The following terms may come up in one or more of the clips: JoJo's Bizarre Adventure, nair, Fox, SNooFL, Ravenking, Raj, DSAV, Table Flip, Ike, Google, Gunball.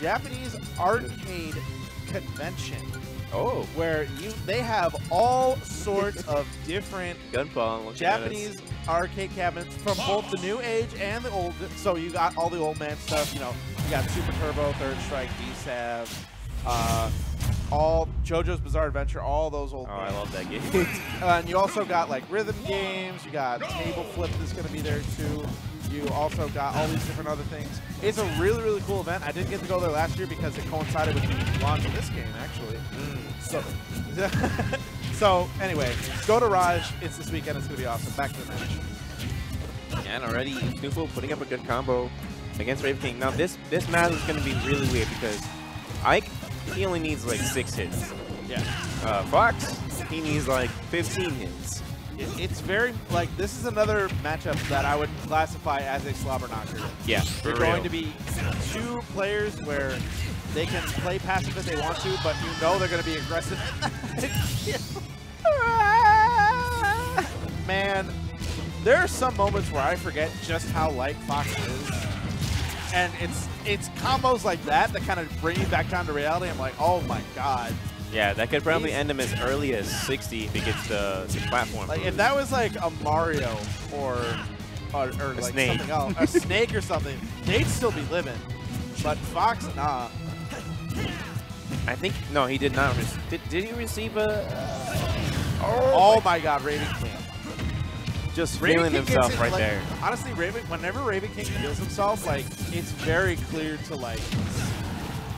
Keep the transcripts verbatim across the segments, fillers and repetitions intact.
Japanese arcade convention. Oh. Where you they have all sorts of different Gunball Japanese arcade cabinets from both the new age and the old. So you got all the old man stuff, you know, you got Super Turbo, Third Strike, D S A V, uh, all JoJo's Bizarre Adventure, all those old. Oh, games. I love that game. uh, and you also got like rhythm games. You got Table Flip that's going to be there too. You also got all these different other things. It's a really, really cool event. I didn't get to go there last year because it coincided with the launch of this game, actually. Mm. So, so anyway, go to Raj. It's this weekend. It's going to be awesome. Back to the match. And already, SNooFL putting up a good combo against Ravenking. Now, this, this match is going to be really weird because Ike, he only needs like six hits. Yeah. Uh, Fox, he needs like fifteen hits. It's very, like, this is another matchup that I would classify as a slobber knocker. Yeah, for real. There's going to be two players where they can play passive if they want to, but you know they're going to be aggressive. Man, there are some moments where I forget just how light Fox is. And it's, it's combos like that that kind of bring you back down to reality. I'm like, oh my god. Yeah, that could probably end him as early as sixty if he gets the, the platform. Like, if that was like a Mario or, or, or like snake. something else, a snake or something, they'd still be living. But Fox, nah. I think, no, he did not. Did, did he receive a... Oh, oh my, my god, Ravenking. Just feeling himself right like, there. Honestly, Raven, whenever Ravenking feels himself, like, it's very clear to like...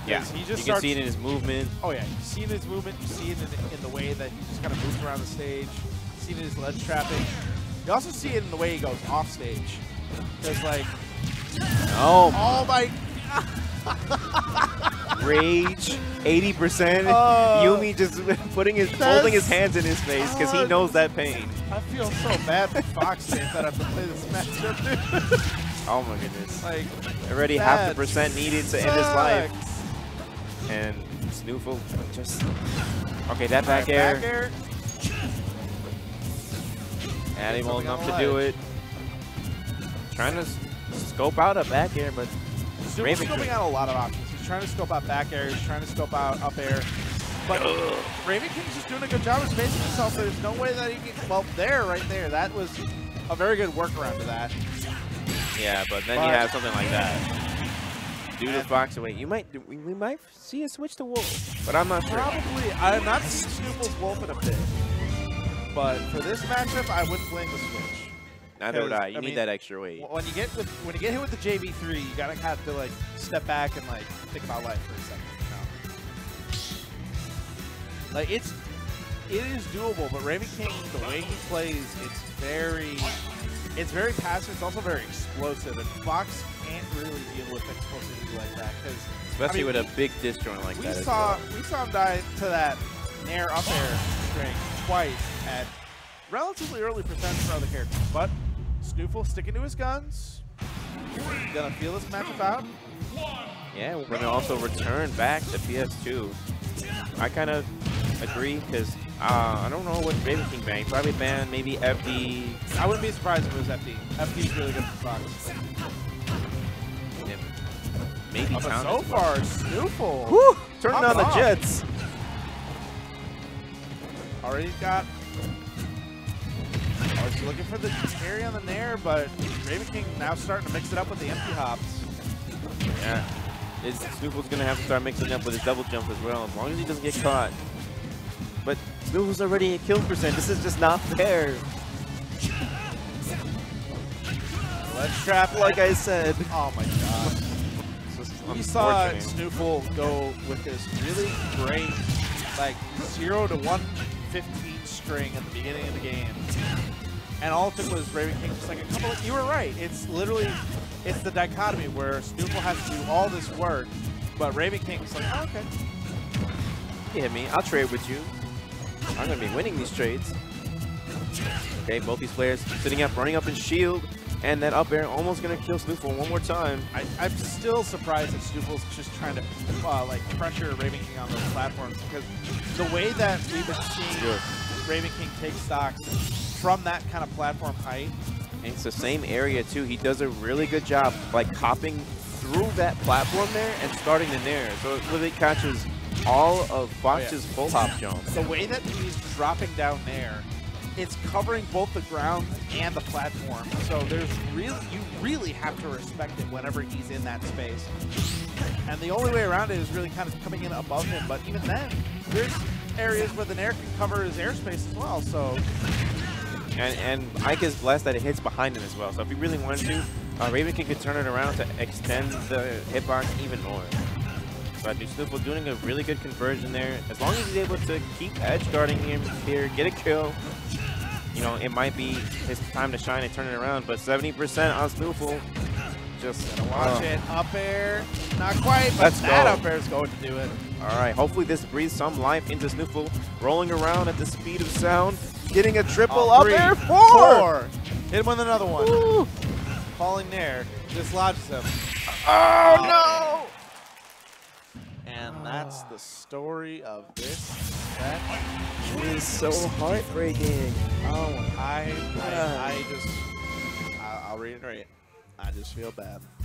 Yeah, he just you can see it in his movement. Oh yeah, you see it in his movement, you see it in, in the way that he just kind of moves around the stage. You see it in his ledge trapping. You also see it in the way he goes off stage. Because like... No. Oh my... Rage, eighty percent. Uh, Yumi just putting his, holding his hands in his face because uh, he knows that pain. I feel so bad for Fox fans that I have to play this matchup. Oh my goodness. Like, already half the percent needed to sucks. end his life. And SNooFL just... Okay, that back, right, air. back air. Animal enough to do it. Trying to scope out a back air, but... He's scoping out a lot of options. He's trying to scope out back air. He's trying to scope out up air. But Ugh. Ravenking's just doing a good job of spacing himself. There's no way that he can... Well, there, right there. That was a very good workaround to that. Yeah, but then but, you have something like that. Do the Fox away. You might, we might see a switch to Wolf, but I'm not sure. Probably. I'm not seeing SNooFL's Wolf in a bit. But for this matchup, I wouldn't blame the switch. Neither would I. You I need mean, that extra weight. When you get with, when you get hit with the J B three, you gotta kind of like step back and like think about life for a second. You know? Like it's, it is doable. But Ravenking, the way he plays, it's very, it's very passive. It's also very explosive. And Fox can't really deal with explosivity like that, because especially I mean, with a big disjoint like we that. We saw well. we saw him die to that nair up air string twice at relatively early percent for other characters. But SNooFL sticking to his guns, gonna feel this matchup out. Yeah, we're gonna also return back to P S two. I kind of agree because uh, I don't know what Ravenking banned. Probably banned maybe F D. I wouldn't be surprised if it was F D. F D's really good for Fox. Maybe oh, but so far, SNooFL. Woo! Turning on the jets. Already got. Oh, he's looking for the carry on the nair, but Ravenking now starting to mix it up with the empty hops. Yeah. SNooFL's gonna have to start mixing up with his double jump as well, as long as he doesn't get caught. But SNooFL's already at kill percent. This is just not fair. Let's trap, like I said. Oh my god. We saw SNooFL go with this really great, like, zero to one fifteen string at the beginning of the game. And all it took was Ravenking just like a couple of, you were right. It's literally, it's the dichotomy where SNooFL has to do all this work, but Ravenking's like, oh, okay. You hit me, I'll trade with you. I'm going to be winning these trades. Okay, both these players sitting up, running up in shield. And that up air almost gonna kill SNooFL one more time. I, I'm still surprised that SNooFL's just trying to uh, like pressure Ravenking on those platforms, because the way that we've been seeing sure. Ravenking take stocks from that kind of platform height. And it's the same area too. He does a really good job like hopping through that platform there and starting in there. So it really catches all of Fox's oh, yeah. full top jump. The way that he's dropping down there, it's covering both the ground and the platform. So there's really, you really have to respect it whenever he's in that space. And the only way around it is really kind of coming in above him. But even then, there's areas where the Nair can cover his airspace as well. So. And, and Ike is blessed that it hits behind him as well. So if he really wanted to, uh, Ravenking could turn it around to extend the hitbox even more. So I think SNooFL doing a really good conversion there. As long as he's able to keep edge guarding him here, get a kill, you know, it might be his time to shine and turn it around. But seventy percent on SNooFL. Just gonna watch uh, it. Up air. Not quite, but that go. Up air is going to do it. All right, hopefully this breathes some life into SNooFL. Rolling around at the speed of sound. Getting a triple oh, three, up air. Four. four. Hit him with another one. Ooh. Falling there. Dislodges him. Oh, no. And that's the story of this set. It is so heartbreaking. Oh, I, I, I just, I'll reiterate. I just feel bad.